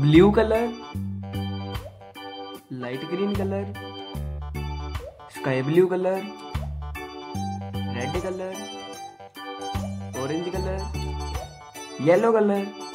blue color, light green color, sky blue color, red color, orange color, yellow color.